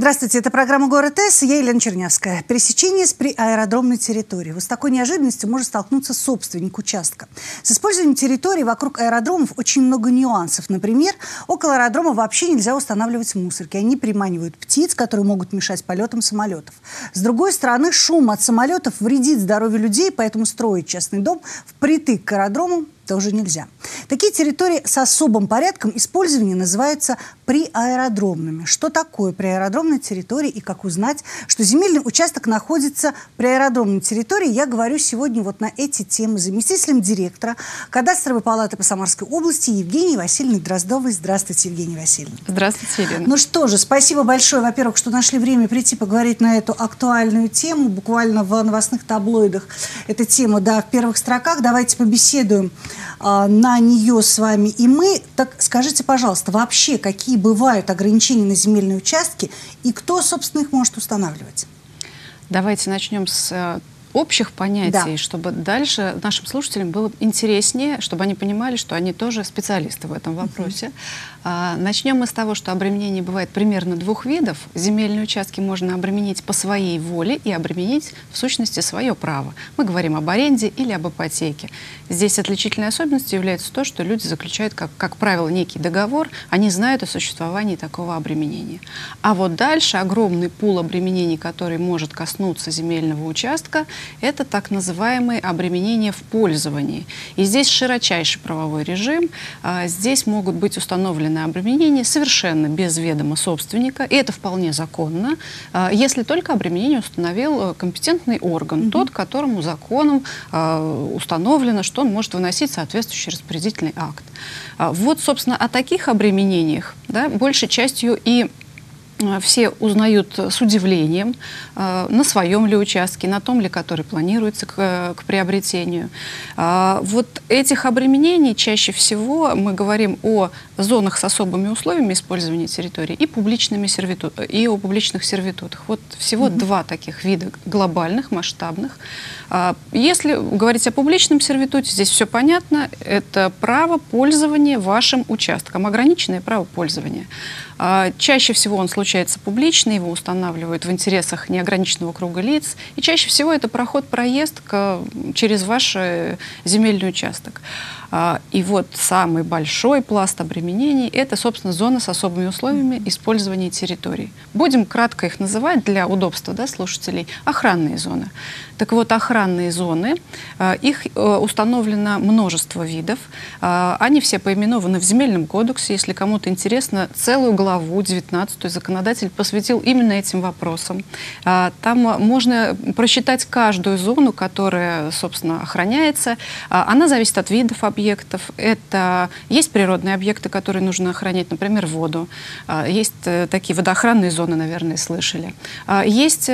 Здравствуйте, это программа «Город С», я Елена Чернявская. Пересечение с приаэродромной территорией. Вот с такой неожиданностью может столкнуться собственник участка. С использованием территории вокруг аэродромов очень много нюансов. Например, около аэродрома вообще нельзя устанавливать мусорки. Они приманивают птиц, которые могут мешать полетам самолетов. С другой стороны, шум от самолетов вредит здоровью людей, поэтому строить частный дом впритык к аэродрому тоже нельзя. Такие территории с особым порядком использования называются приаэродромными. Что такое приаэродромная территория и как узнать, что земельный участок находится в приаэродромной территории, я говорю сегодня вот на эти темы с заместителем директора Кадастровой палаты по Самарской области Евгенией Васильевной Дроздовой. Здравствуйте, Евгения Васильевна. Здравствуйте, Елена. Ну что же, спасибо большое, во-первых, что нашли время прийти поговорить на эту актуальную тему. Буквально в новостных таблоидах эта тема, да, в первых строках. Давайте побеседуем на нее с вами и мы. Так скажите, пожалуйста, вообще какие бывают ограничения на земельные участки и кто, собственно, их может устанавливать? Давайте начнем с общих понятий, да, чтобы дальше нашим слушателям было интереснее, чтобы они понимали, что они тоже специалисты в этом вопросе. Начнем мы с того, что обременение бывает примерно двух видов. Земельные участки можно обременить по своей воле и обременить, в сущности, свое право. Мы говорим об аренде или об ипотеке. Здесь отличительной особенностью является то, что люди заключают, как правило, некий договор. Они знают о существовании такого обременения. А вот дальше огромный пул обременений, который может коснуться земельного участка, это так называемые обременения в пользовании. И здесь широчайший правовой режим. Здесь могут быть установлены обременения совершенно без ведома собственника. И это вполне законно, если только обременение установил компетентный орган, тот, которому законом установлено, что он может выносить соответствующий распорядительный акт. Вот, собственно, о таких обременениях, да, большей частью и все узнают с удивлением, на своем ли участке, на том ли, который планируется к приобретению. Вот этих обременений чаще всего мы говорим о зонах с особыми условиями использования территории и о публичных сервитутах. Вот всего два таких вида глобальных, масштабных. Если говорить о публичном сервитуте, здесь все понятно. Это право пользования вашим участком, ограниченное право пользования. Чаще всего он случается публично, его устанавливают в интересах неограниченного круга лиц. И чаще всего это проход-проезд через ваш земельный участок. И вот самый большой пласт обременений – это, собственно, зона с особыми условиями использования территорий. Будем кратко их называть для удобства, да, слушателей, охранные зоны. Так вот, охранные зоны, их установлено множество видов. Они все поименованы в Земельном кодексе. Если кому-то интересно, целую главу, 19-ю, законодатель посвятил именно этим вопросам. Там можно просчитать каждую зону, которая, собственно, охраняется. Она зависит от видов объектов. Это есть природные объекты, которые нужно охранять, например, воду. Есть такие водоохранные зоны, наверное, слышали. Есть,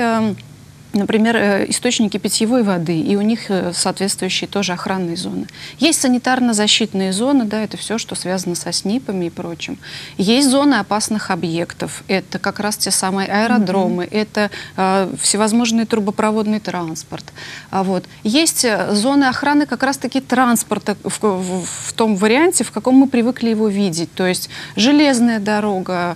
например, источники питьевой воды, и у них соответствующие тоже охранные зоны. Есть санитарно-защитные зоны, да, это все, что связано со СНИПами и прочим. Есть зоны опасных объектов, это как раз те самые аэродромы, это всевозможный трубопроводный транспорт. Вот. Есть зоны охраны как раз-таки транспорта в том варианте, в каком мы привыкли его видеть, то есть железная дорога,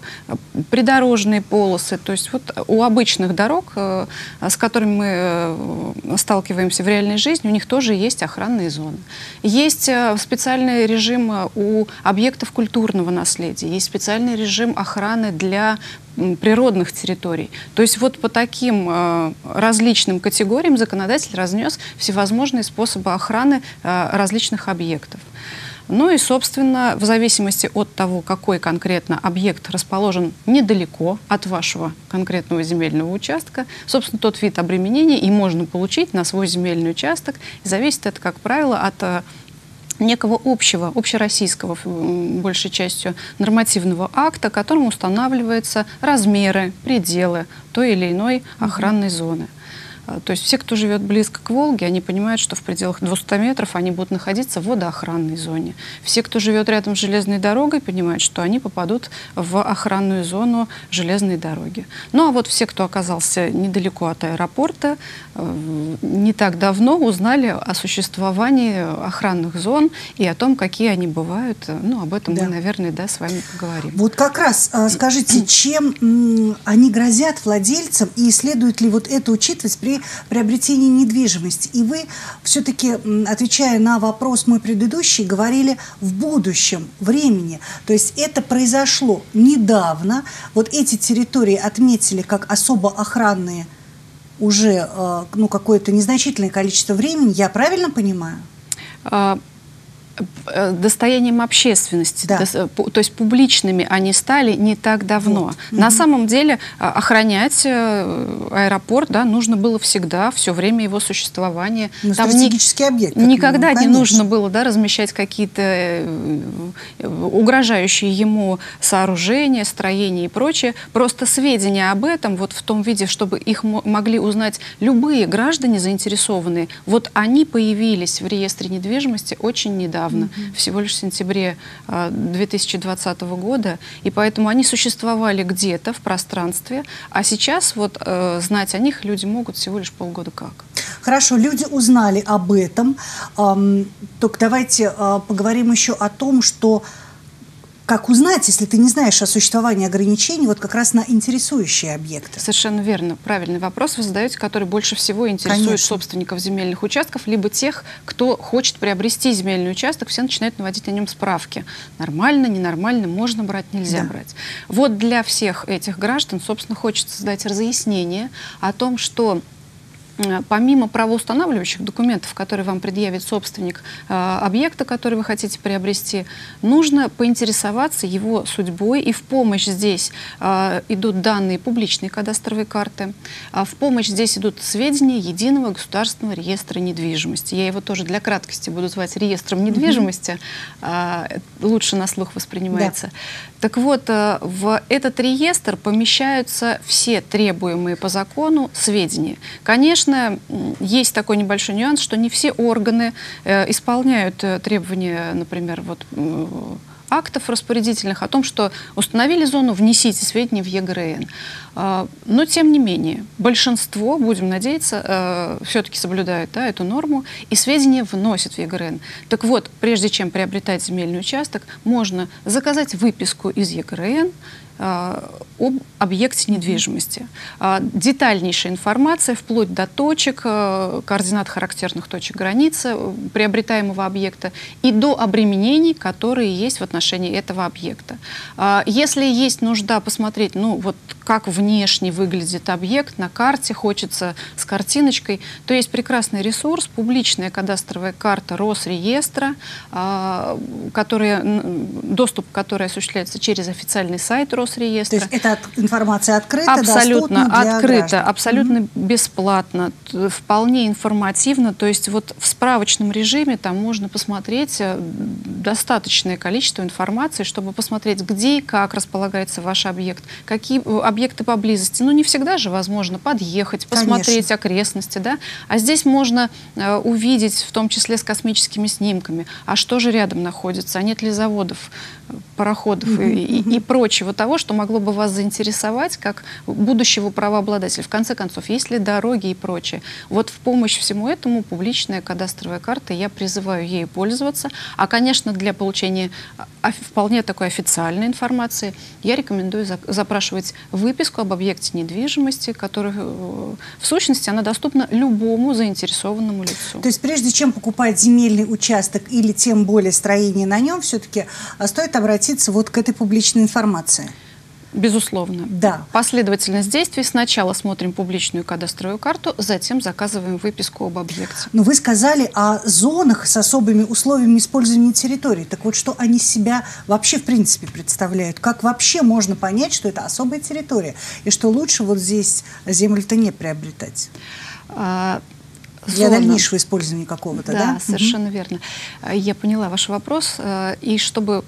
придорожные полосы, то есть вот у обычных дорог, с которыми мы сталкиваемся в реальной жизни, у них тоже есть охранные зоны. Есть специальный режим у объектов культурного наследия, есть специальный режим охраны для природных территорий. То есть вот по таким различным категориям законодатель разнес всевозможные способы охраны различных объектов. Ну и, собственно, в зависимости от того, какой конкретно объект расположен недалеко от вашего конкретного земельного участка, собственно, тот вид обременения и можно получить на свой земельный участок. И зависит это, как правило, от некого общероссийского, большей частью, нормативного акта, которым устанавливаются размеры, пределы той или иной охранной зоны. То есть все, кто живет близко к Волге, они понимают, что в пределах 200 метров они будут находиться в водоохранной зоне. Все, кто живет рядом с железной дорогой, понимают, что они попадут в охранную зону железной дороги. Ну а вот все, кто оказался недалеко от аэропорта, не так давно узнали о существовании охранных зон и о том, какие они бывают. Ну, об этом мы, наверное, с вами поговорим. Вот как раз скажите, чем они грозят владельцам и следует ли вот это учитывать при приобретении недвижимости? И вы все-таки, отвечая на вопрос мой предыдущий, говорили в будущем времени. То есть это произошло недавно. Вот эти территории отметили как особо охранные уже какое-то незначительное количество времени. Я правильно понимаю? Достоянием общественности, да. То есть публичными они стали не так давно. Вот. На самом деле охранять аэропорт нужно было всегда, все время его существования. Ну, там стратегический объект. Никогда не нужно было размещать какие-то угрожающие ему сооружения, строения и прочее. Просто сведения об этом вот в том виде, чтобы их могли узнать любые граждане заинтересованные, вот они появились в реестре недвижимости очень недавно. Всего лишь в сентябре 2020 года, и поэтому они существовали где-то в пространстве, а сейчас вот знать о них люди могут всего лишь полгода как. Хорошо, люди узнали об этом, только давайте поговорим еще о том, что как узнать, если ты не знаешь о существовании ограничений, вот как раз на интересующие объекты? Совершенно верно. Правильный вопрос вы задаете, который больше всего интересует собственников земельных участков, либо тех, кто хочет приобрести земельный участок, все начинают наводить о нем справки. Нормально, ненормально, можно брать, нельзя брать. Вот для всех этих граждан, собственно, хочется дать разъяснение о том, что помимо правоустанавливающих документов, которые вам предъявит собственник объекта, который вы хотите приобрести, нужно поинтересоваться его судьбой. И в помощь здесь идут данные публичной кадастровой карты. В помощь здесь идут сведения Единого государственного реестра недвижимости. Я его тоже для краткости буду звать реестром недвижимости. Лучше на слух воспринимается. Да. Так вот, в этот реестр помещаются все требуемые по закону сведения. Конечно, есть такой небольшой нюанс, что не все органы исполняют требования, например, актов распорядительных о том, что установили зону, внесите сведения в ЕГРН. Но, тем не менее, большинство, будем надеяться, все-таки соблюдает эту норму и сведения вносят в ЕГРН. Так вот, прежде чем приобретать земельный участок, можно заказать выписку из ЕГРН об объекте недвижимости. Детальнейшая информация, вплоть до точек, координат характерных точек границы приобретаемого объекта и до обременений, которые есть в отношении этого объекта. Если есть нужда посмотреть, как внешне выглядит объект на карте, хочется с картиночкой, то есть прекрасный ресурс, публичная кадастровая карта Росреестра, доступ к которой осуществляется через официальный сайт Росреестра. То есть эта информация открыта, абсолютно доступна для граждан. Абсолютно бесплатно, вполне информативно. То есть вот в справочном режиме там можно посмотреть достаточное количество информации, чтобы посмотреть, где и как располагается ваш объект, какие объекты поблизости. Ну не всегда же возможно подъехать, посмотреть окрестности, А здесь можно увидеть, в том числе с космическими снимками, а что же рядом находится, а нет ли заводов, пароходов и прочего того, что могло бы вас заинтересовать как будущего правообладателя. В конце концов, есть ли дороги и прочее. Вот в помощь всему этому публичная кадастровая карта, я призываю ей пользоваться. А, конечно, для получения вполне такой официальной информации я рекомендую запрашивать выписку об объекте недвижимости, которая, в сущности, она доступна любому заинтересованному лицу. То есть прежде чем покупать земельный участок или тем более строение на нем, все-таки стоит обратиться вот к этой публичной информации. Безусловно. Да. Последовательность действий. Сначала смотрим публичную кадастровую карту, затем заказываем выписку об объекте. Но вы сказали о зонах с особыми условиями использования территории. Так вот, что они себя вообще в принципе представляют? Как вообще можно понять, что это особая территория? И что лучше вот здесь землю-то не приобретать? Для дальнейшего использования какого-то, да? Да, совершенно верно. Я поняла ваш вопрос. И чтобы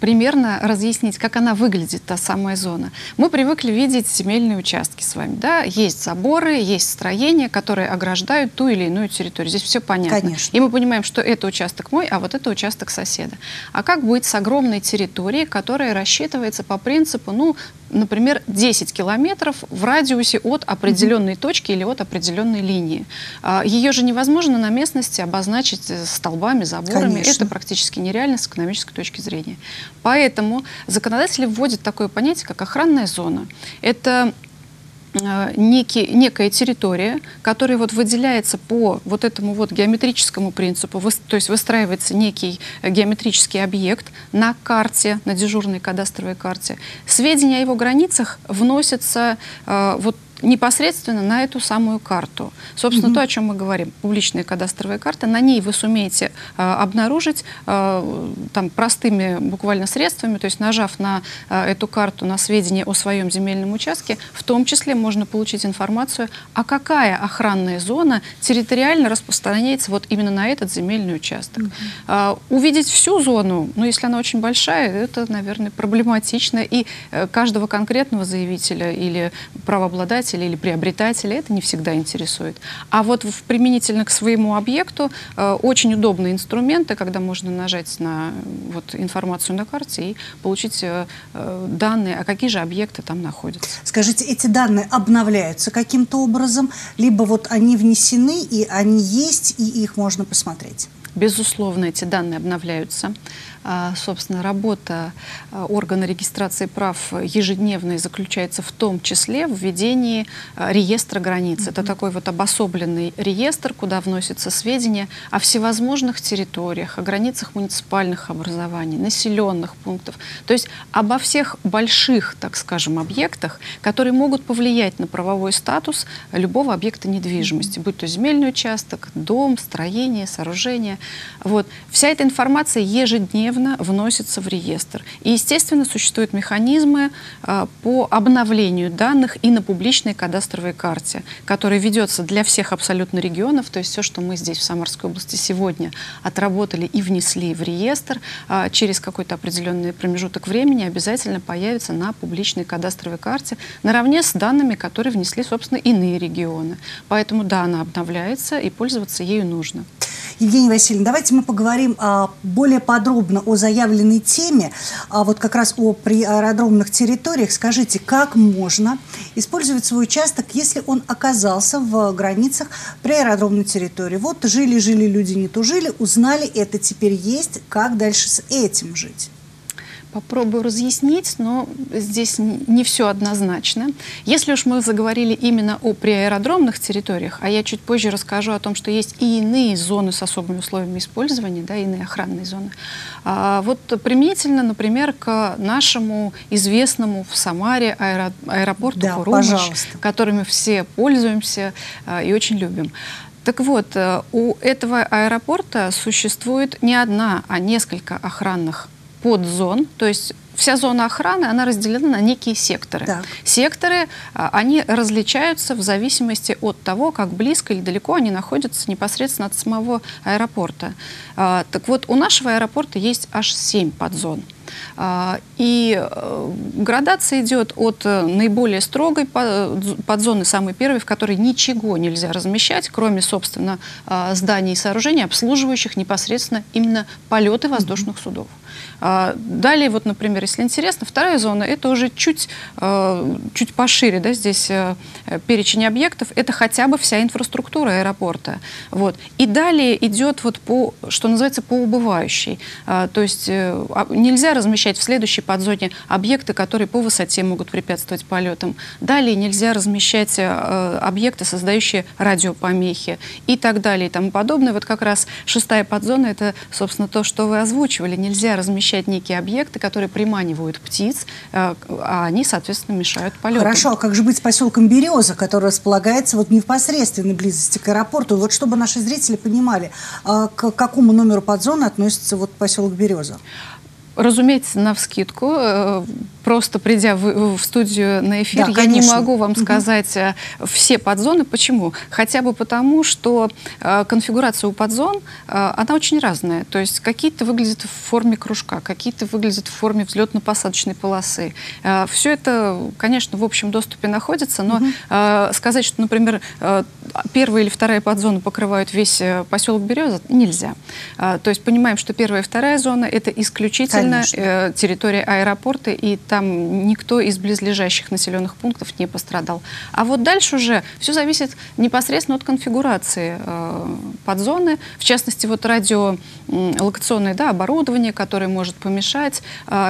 примерно разъяснить, как она выглядит, та самая зона. Мы привыкли видеть земельные участки с вами, да? Есть заборы, есть строения, которые ограждают ту или иную территорию. Здесь все понятно. Конечно. И мы понимаем, что это участок мой, а вот это участок соседа. А как быть с огромной территорией, которая рассчитывается по принципу, ну, например, 10 километров в радиусе от определенной точки или от определенной линии? Ее же невозможно на местности обозначить столбами, заборами. Конечно. Это практически нереально с экономической точки зрения. Поэтому законодатели вводят такое понятие, как охранная зона. Это некая территория, которая вот выделяется по вот этому вот геометрическому принципу, то есть выстраивается некий геометрический объект на карте, на дежурной кадастровой карте. Сведения о его границах вносятся вот непосредственно на эту самую карту. Собственно, то, о чем мы говорим, публичная кадастровая карта, на ней вы сумеете обнаружить там простыми буквально средствами, то есть нажав на эту карту, на сведения о своем земельном участке, в том числе можно получить информацию, а какая охранная зона территориально распространяется вот именно на этот земельный участок. Увидеть всю зону, но если она очень большая, это, наверное, проблематично, и каждого конкретного заявителя или правообладателя или приобретателя это не всегда интересует. А вот применительно к своему объекту очень удобные инструменты, когда можно нажать на вот информацию на карте и получить данные, а какие же объекты там находятся. Скажите, эти данные обновляются каким-то образом, либо вот они внесены, и они есть, и их можно посмотреть? Безусловно, эти данные обновляются. Собственно, работа органа регистрации прав ежедневная заключается в том числе в введении реестра границ. Это такой вот обособленный реестр, куда вносятся сведения о всевозможных территориях, о границах муниципальных образований, населенных пунктов. То есть обо всех больших, так скажем, объектах, которые могут повлиять на правовой статус любого объекта недвижимости, будь то земельный участок, дом, строение, сооружение. Вот. Вся эта информация ежедневно вносится в реестр. И, естественно, существуют механизмы по обновлению данных и на публичной кадастровой карте, которая ведется для всех абсолютно регионов. То есть все, что мы здесь в Самарской области сегодня отработали и внесли в реестр, через какой-то определенный промежуток времени обязательно появится на публичной кадастровой карте наравне с данными, которые внесли, собственно, иные регионы. Поэтому, да, она обновляется, и пользоваться ею нужно. Евгения Васильевна, давайте мы поговорим более подробно о заявленной теме, вот как раз о приаэродромных территориях. Скажите, как можно использовать свой участок, если он оказался в границах приаэродромной территории? Вот жили-жили люди, не тужили, узнали, это теперь есть, как дальше с этим жить? Попробую разъяснить, но здесь не все однозначно. Если уж мы заговорили именно о приаэродромных территориях, а я чуть позже расскажу о том, что есть и иные зоны с особыми условиями использования, да, иные охранные зоны. Вот применительно, например, к нашему известному в Самаре аэропорту, да, Курумоч, которыми все пользуемся и очень любим. Так вот, у этого аэропорта существует не одна, а несколько охранных подзон, то есть вся зона охраны, она разделена на некие секторы. Так. Секторы, они различаются в зависимости от того, как близко или далеко они находятся непосредственно от самого аэропорта. Так вот, у нашего аэропорта есть аж 7 подзон. И градация идет от наиболее строгой подзоны, самой первой, в которой ничего нельзя размещать, кроме, собственно, зданий и сооружений, обслуживающих непосредственно именно полеты воздушных судов. Далее, вот, например, если интересно, вторая зона, это уже чуть пошире, да, здесь перечень объектов, это хотя бы вся инфраструктура аэропорта. Вот. И далее идет, вот по, что называется, по убывающей. То есть нельзя размещать в следующей подзоне объекты, которые по высоте могут препятствовать полетам. Далее нельзя размещать объекты, создающие радиопомехи и так далее и тому подобное. Вот как раз шестая подзона, это, собственно, то, что вы озвучивали. Нельзя размещать некие объекты, которые приманивают птиц, а они, соответственно, мешают полетам. Хорошо, а как же быть с поселком Береза, который располагается вот в непосредственной близости к аэропорту? Вот чтобы наши зрители понимали, к какому номеру подзоны относится вот поселок Береза? Разумеется, навскидку, просто придя в студию на эфир, да, я не могу вам сказать все подзоны. Почему? Хотя бы потому, что конфигурация у подзон, она очень разная. То есть какие-то выглядят в форме кружка, какие-то выглядят в форме взлетно-посадочной полосы. Все это, конечно, в общем доступе находится, но сказать, что, например, первая или вторая подзона покрывают весь поселок Береза, нельзя. То есть понимаем, что первая и вторая зона – это исключительно территория аэропорта, и там никто из близлежащих населенных пунктов не пострадал. А вот дальше уже все зависит непосредственно от конфигурации подзоны, в частности, вот радиолокационное оборудование, которое может помешать,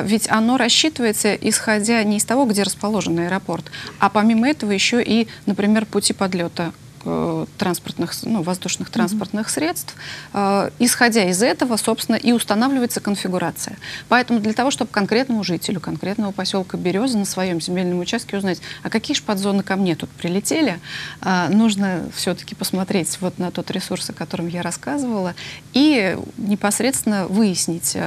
ведь оно рассчитывается, исходя не из того, где расположен аэропорт, а помимо этого еще и, например, пути подлета воздушных транспортных средств. Исходя из этого, собственно, и устанавливается конфигурация. Поэтому для того, чтобы конкретному жителю, конкретного поселка Береза на своем земельном участке узнать, а какие же подзоны ко мне тут прилетели, нужно все-таки посмотреть вот на тот ресурс, о котором я рассказывала, и непосредственно выяснить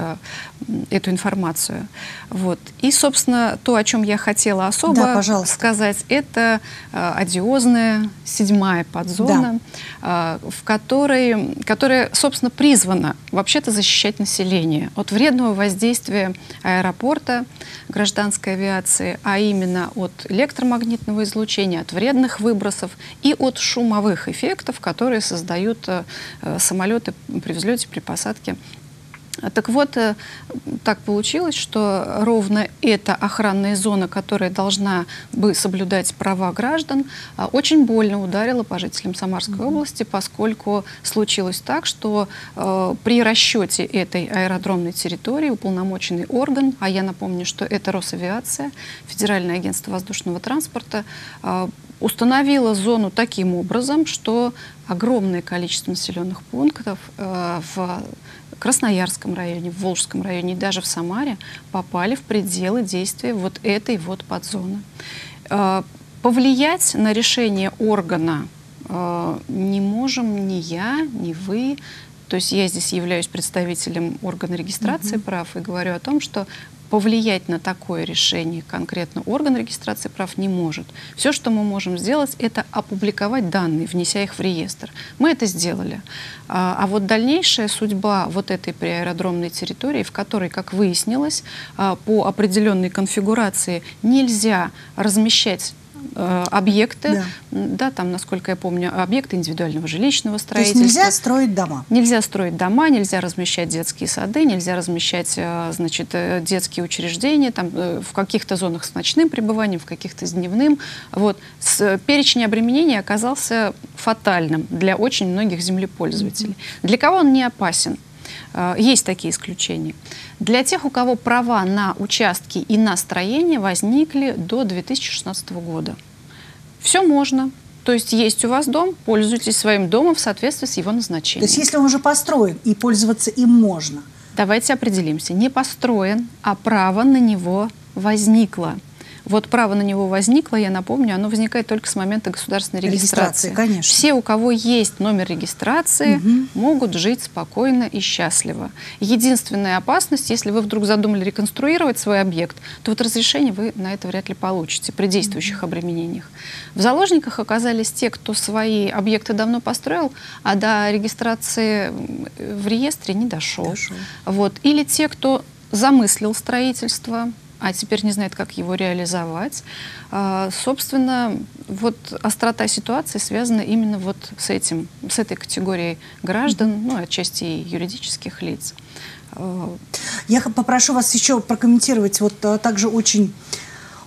эту информацию. Вот. И, собственно, то, о чем я хотела особо сказать, это одиозная седьмая подзона, в которая, собственно, призвана вообще-то защищать население от вредного воздействия аэропорта, гражданской авиации, а именно от электромагнитного излучения, от вредных выбросов и от шумовых эффектов, которые создают самолеты при взлете, при посадке. Так вот, так получилось, что ровно эта охранная зона, которая должна бы соблюдать права граждан, очень больно ударила по жителям Самарской области, поскольку случилось так, что при расчете этой аэродромной территории уполномоченный орган, а я напомню, что это Росавиация, Федеральное агентство воздушного транспорта, установила зону таким образом, что огромное количество населенных пунктов в Красноярском районе, в Волжском районе и даже в Самаре попали в пределы действия вот этой вот подзоны. Повлиять на решение органа не можем ни я, ни вы. То есть я здесь являюсь представителем органа регистрации прав и говорю о том, что повлиять на такое решение конкретно орган регистрации прав не может. Все, что мы можем сделать, это опубликовать данные, внеся их в реестр. Мы это сделали. А вот дальнейшая судьба вот этой приаэродромной территории, в которой, как выяснилось, по определенной конфигурации нельзя размещать объекты, там, насколько я помню, объекты индивидуального жилищного строительства. То есть нельзя строить дома? Нельзя строить дома, нельзя размещать детские сады, нельзя размещать, значит, детские учреждения, там, в каких-то зонах с ночным пребыванием, в каких-то с дневным. Вот. Перечень обременений оказался фатальным для очень многих землепользователей. Для кого он не опасен? Есть такие исключения. Для тех, у кого права на участки и на строение возникли до 2016 года. Все можно. То есть есть у вас дом, пользуйтесь своим домом в соответствии с его назначением. То есть если он уже построен и пользоваться им можно? Давайте определимся. Не построен, а право на него возникло. Вот право на него возникло, я напомню, оно возникает только с момента государственной регистрации. Конечно. Все, у кого есть номер регистрации, могут жить спокойно и счастливо. Единственная опасность, если вы вдруг задумали реконструировать свой объект, то вот разрешение вы на это вряд ли получите при действующих обременениях. В заложниках оказались те, кто свои объекты давно построил, а до регистрации в реестре не дошел. Вот. Или те, кто замыслил строительство, а теперь не знает, как его реализовать. Собственно, вот острота ситуации связана именно вот с этим, с этой категорией граждан, ну, отчасти и юридических лиц. Я попрошу вас еще прокомментировать вот также очень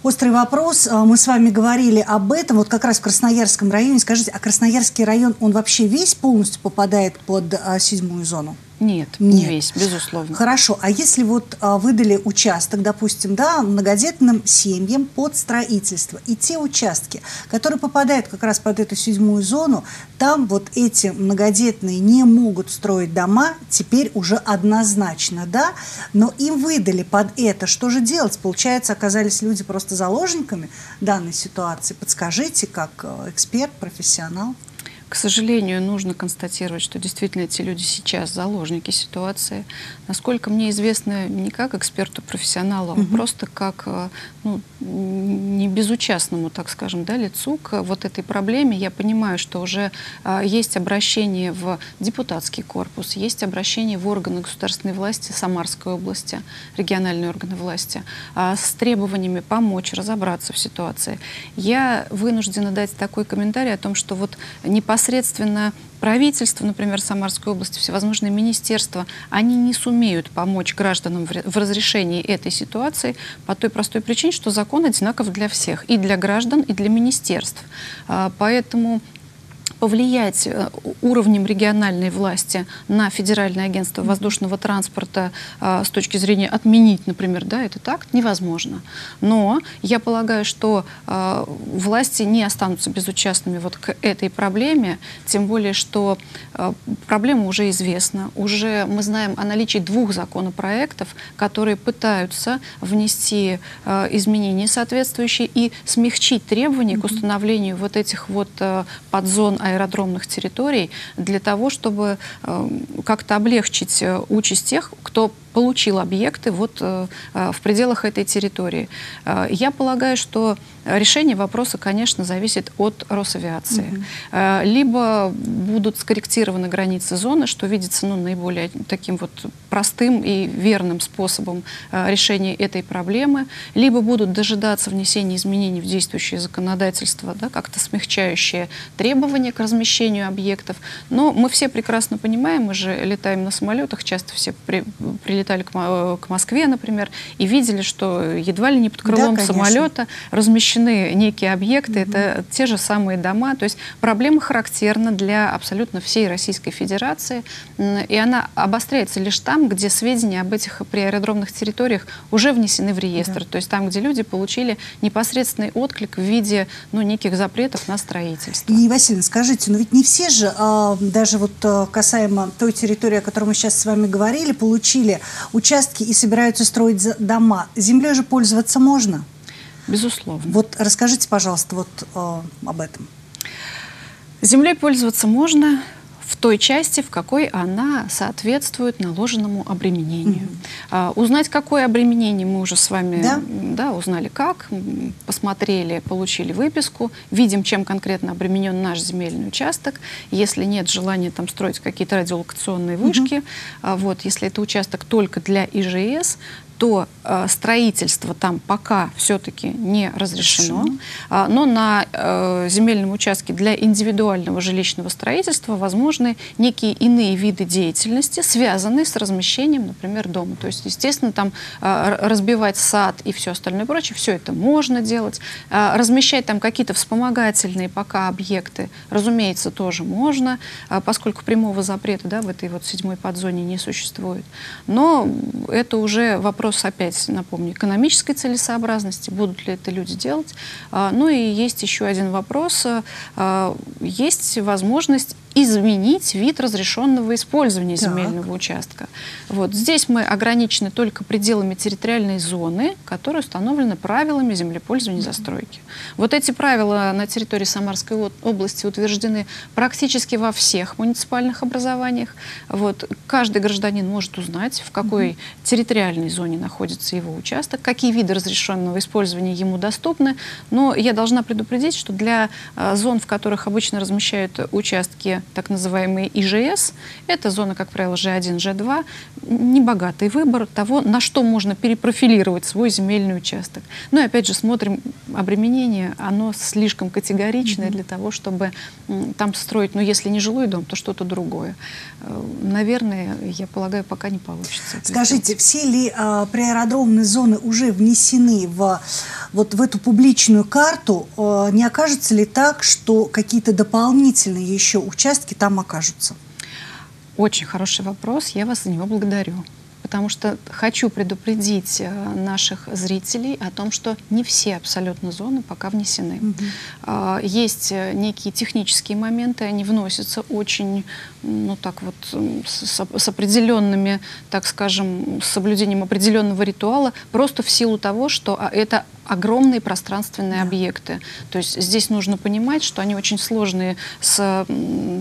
острый вопрос. Мы с вами говорили об этом, вот как раз в Красноярском районе. Скажите, а Красноярский район, он вообще весь полностью попадает под седьмую зону? Нет, не весь, безусловно. Хорошо. А если вот выдали участок, допустим, многодетным семьям под строительство, и те участки, которые попадают как раз под эту седьмую зону, там вот эти многодетные не могут строить дома, теперь уже однозначно, да? Но им выдали под это. Что же делать? Получается, оказались люди просто заложниками данной ситуации. Подскажите, как эксперт, профессионал. К сожалению, нужно констатировать, что действительно эти люди сейчас заложники ситуации. Насколько мне известно, не как эксперту-профессионалу, а просто как, ну, не безучастному, так скажем, да, лицу к вот этой проблеме. Я понимаю, что уже есть обращение в депутатский корпус, есть обращение в органы государственной власти Самарской области, региональные органы власти, с требованиями помочь разобраться в ситуации. Я вынуждена дать такой комментарий о том, что вот непосредственно правительство, например, Самарской области, всевозможные министерства, они не сумеют помочь гражданам в разрешении этой ситуации по той простой причине, что закон одинаков для всех, и для граждан, и для министерств. Поэтому повлиять уровнем региональной власти на Федеральное агентство воздушного транспорта с точки зрения отменить, например, да, этот акт невозможно. Но я полагаю, что власти не останутся безучастными вот к этой проблеме, тем более, что проблема уже известна. Уже мы знаем о наличии двух законопроектов, которые пытаются внести изменения соответствующие и смягчить требования к установлению вот этих вот подзон аэродромных территорий для того, чтобы как-то облегчить участь тех, кто получил объекты вот в пределах этой территории. Я полагаю, что решение вопроса, конечно, зависит от Росавиации. Либо будут скорректированы границы зоны, что видится, ну, наиболее таким вот простым и верным способом решения этой проблемы, либо будут дожидаться внесения изменений в действующее законодательство, да, как-то смягчающие требования к размещению объектов. Но мы все прекрасно понимаем, мы же летаем на самолетах, часто все прилетали к Москве, например, и видели, что едва ли не под крылом, да, самолета размещены некие объекты, это те же самые дома. То есть проблема характерна для абсолютно всей Российской Федерации, и она обостряется лишь там, где сведения об этих приаэродромных территориях уже внесены в реестр, то есть там, где люди получили непосредственный отклик в виде, ну, неких запретов на строительство. Евгения Васильевна, скажите, но ведь не все же, даже вот касаемо той территории, о которой мы сейчас с вами говорили, получили участки и собираются строить дома. Землей же пользоваться можно? Безусловно. Вот расскажите, пожалуйста, вот об этом. Землей пользоваться можно в той части, в какой она соответствует наложенному обременению. Узнать, какое обременение, мы уже с вами, да, узнали как, посмотрели, получили выписку, видим, чем конкретно обременен наш земельный участок. Если нет желания там строить какие-то радиолокационные вышки, вот, если это участок только для ИЖС, то строительство там пока все-таки не разрешено, но на земельном участке для индивидуального жилищного строительства возможны некие иные виды деятельности, связанные с размещением, например, дома. То есть, естественно, там разбивать сад и все остальное прочее, все это можно делать. Размещать там какие-то вспомогательные пока объекты, разумеется, тоже можно, поскольку прямого запрета, да, в этой вот 7-й подзоне не существует. Но это уже вопрос, опять напомню, экономической целесообразности, будут ли это люди делать. Ну и есть еще один вопрос. Есть возможность изменить вид разрешенного использования земельного участка. Вот. Здесь мы ограничены только пределами территориальной зоны, которые установлены правилами землепользования и застройки. Вот эти правила на территории Самарской области утверждены практически во всех муниципальных образованиях. Вот. Каждый гражданин может узнать, в какой территориальной зоне находится его участок, какие виды разрешенного использования ему доступны. Но я должна предупредить, что для зон, в которых обычно размещают участки так называемые ИЖС, это зона, как правило, Ж1, Ж2, небогатый выбор того, на что можно перепрофилировать свой земельный участок. Ну и опять же смотрим обременение, оно слишком категоричное для того, чтобы там строить, ну если не жилой дом, то что-то другое. Наверное, я полагаю, пока не получится. Скажите, все ли приаэродромные зоны уже внесены в эту публичную карту? Не окажется ли так, что какие-то дополнительные еще участки там окажутся? Очень хороший вопрос. Я вас за него благодарю. Потому что хочу предупредить наших зрителей о том, что не все абсолютно зоны пока внесены. Есть некие технические моменты, они вносятся очень, ну так вот, с определенными, так скажем, с соблюдением определенного ритуала, просто в силу того, что это огромные пространственные объекты. То есть здесь нужно понимать, что они очень сложные с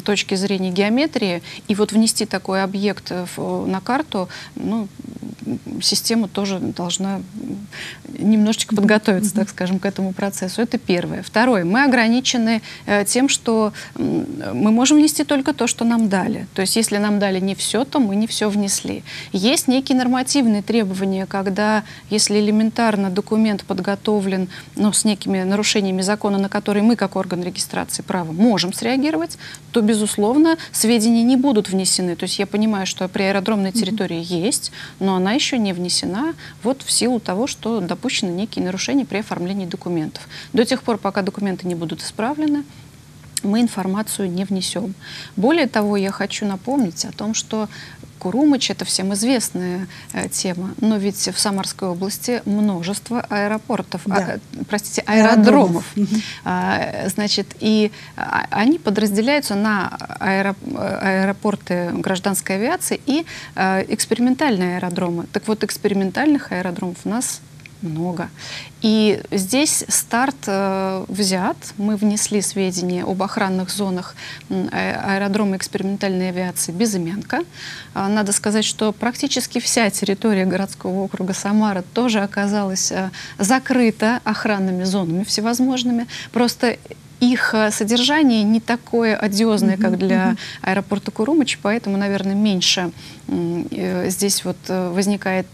точки зрения геометрии. И вот внести такой объект на карту, ну, система тоже должна немножечко подготовиться, так скажем, к этому процессу. Это первое. Второе. Мы ограничены тем, что мы можем внести только то, что нам дали. То есть если нам дали не все, то мы не все внесли. Есть некие нормативные требования, когда, если элементарно документ подготовлен, но с некими нарушениями закона, на которые мы, как орган регистрации права, можем среагировать, то, безусловно, сведения не будут внесены. То есть я понимаю, что приаэродромная территория есть, но она еще не внесена вот в силу того, что допущены некие нарушения при оформлении документов. До тех пор, пока документы не будут исправлены, мы информацию не внесем. Более того, я хочу напомнить о том, что Курумоч — это всем известная тема, но ведь в Самарской области множество аэропортов, да. Простите, аэродромов. Значит, и они подразделяются на аэропорты гражданской авиации и экспериментальные аэродромы. Так вот, экспериментальных аэродромов у нас много. И здесь старт взят. Мы внесли сведения об охранных зонах аэродрома экспериментальной авиации «Безымянка». Надо сказать, что практически вся территория городского округа Самара тоже оказалась закрыта охранными зонами всевозможными. Просто их содержание не такое одиозное, как для аэропорта Курумоч, поэтому, наверное, меньше здесь вот возникает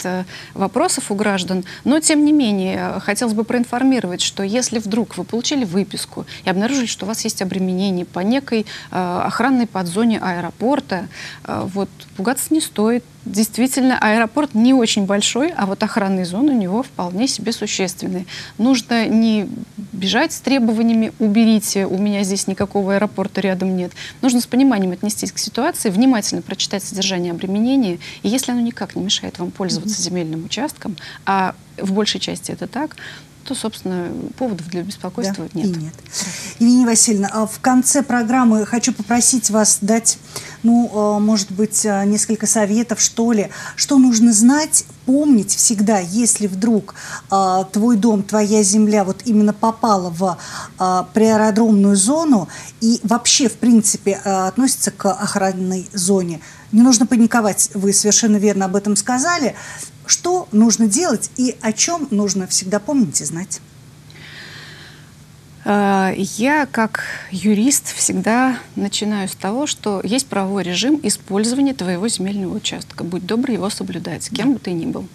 вопросов у граждан. Но, тем не менее, хотелось бы проинформировать, что если вдруг вы получили выписку и обнаружили, что у вас есть обременение по некой охранной подзоне аэропорта, вот, пугаться не стоит. Действительно, аэропорт не очень большой, а вот охранные зоны у него вполне себе существенные. Нужно не бежать с требованиями «уберите, у меня здесь никакого аэропорта рядом нет». Нужно с пониманием отнестись к ситуации, внимательно прочитать содержание обременения, и если оно никак не мешает вам пользоваться земельным участком, а в большей части это так, то, собственно, поводов для беспокойства да, нет. Евгения Васильевна, в конце программы хочу попросить вас дать, ну, может быть, несколько советов, что ли, что нужно знать, помнить всегда, если вдруг твой дом, твоя земля вот именно попала в приаэродромную зону и вообще, в принципе, относится к охранной зоне. Не нужно паниковать, вы совершенно верно об этом сказали. Что нужно делать и о чем нужно всегда помнить и знать? Я, как юрист, всегда начинаю с того, что есть правовой режим использования твоего земельного участка. Будь добр его соблюдать, кем бы ты ни был.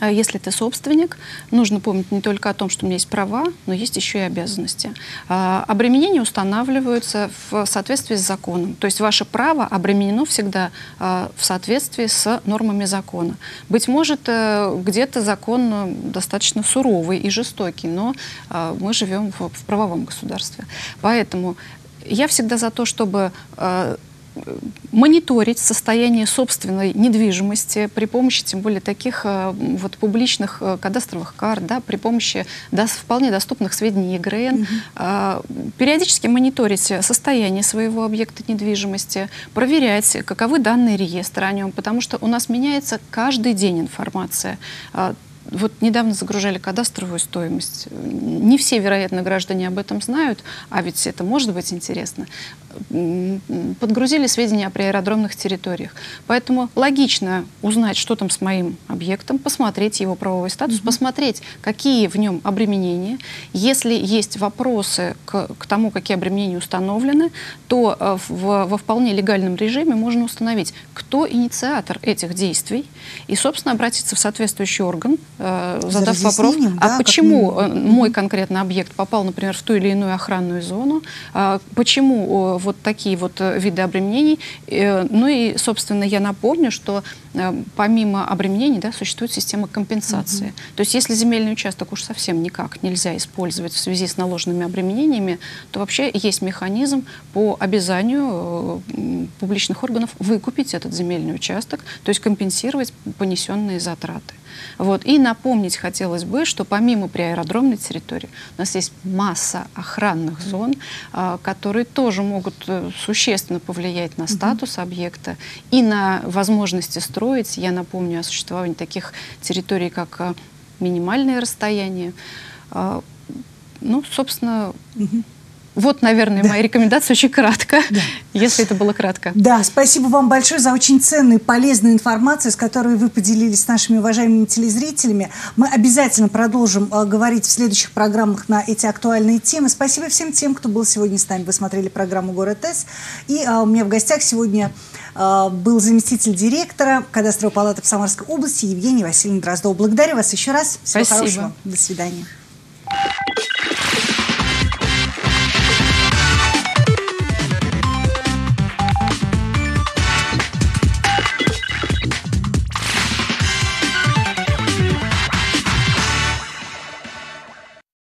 Если ты собственник, нужно помнить не только о том, что у меня есть права, но есть еще и обязанности. Обременения устанавливаются в соответствии с законом. То есть ваше право обременено всегда в соответствии с нормами закона. Быть может, где-то закон достаточно суровый и жестокий, но мы живем в правовом государстве. Поэтому я всегда за то, чтобы мониторить состояние собственной недвижимости при помощи, тем более, таких вот публичных кадастровых карт, да, при помощи вполне доступных сведений ЕГРН, периодически мониторить состояние своего объекта недвижимости, проверять, каковы данные реестра о нем, потому что у нас меняется каждый день информация. Вот недавно загружали кадастровую стоимость. Не все, вероятно, граждане об этом знают, а ведь это может быть интересно. Подгрузили сведения о приаэродромных территориях. Поэтому логично узнать, что там с моим объектом, посмотреть его правовой статус, посмотреть, какие в нем обременения. Если есть вопросы к тому, какие обременения установлены, то во вполне легальном режиме можно установить, кто инициатор этих действий, и, собственно, обратиться в соответствующий орган, задав вопрос, а почему мой конкретно объект попал, например, в ту или иную охранную зону, почему вот такие вот виды обременений. Ну и, собственно, я напомню, что помимо обременений, да, существует система компенсации. То есть если земельный участок уж совсем никак нельзя использовать в связи с наложенными обременениями, то вообще есть механизм по обязанию публичных органов выкупить этот земельный участок, то есть компенсировать понесенные затраты. Вот. И напомнить хотелось бы, что помимо приаэродромной территории у нас есть масса охранных зон, которые тоже могут существенно повлиять на статус объекта и на возможности строить. Я напомню о существовании таких территорий, как минимальные расстояния. Ну, собственно, вот, наверное, мои рекомендации очень кратко, если это было кратко. Да, спасибо вам большое за очень ценную и полезную информацию, с которой вы поделились с нашими уважаемыми телезрителями. Мы обязательно продолжим говорить в следующих программах на эти актуальные темы. Спасибо всем тем, кто был сегодня с нами. Вы смотрели программу «Город С». И у меня в гостях сегодня был заместитель директора Кадастровой палаты в Самарской области Евгения Васильевна Дроздова. Благодарю вас еще раз. Всего хорошего. До свидания.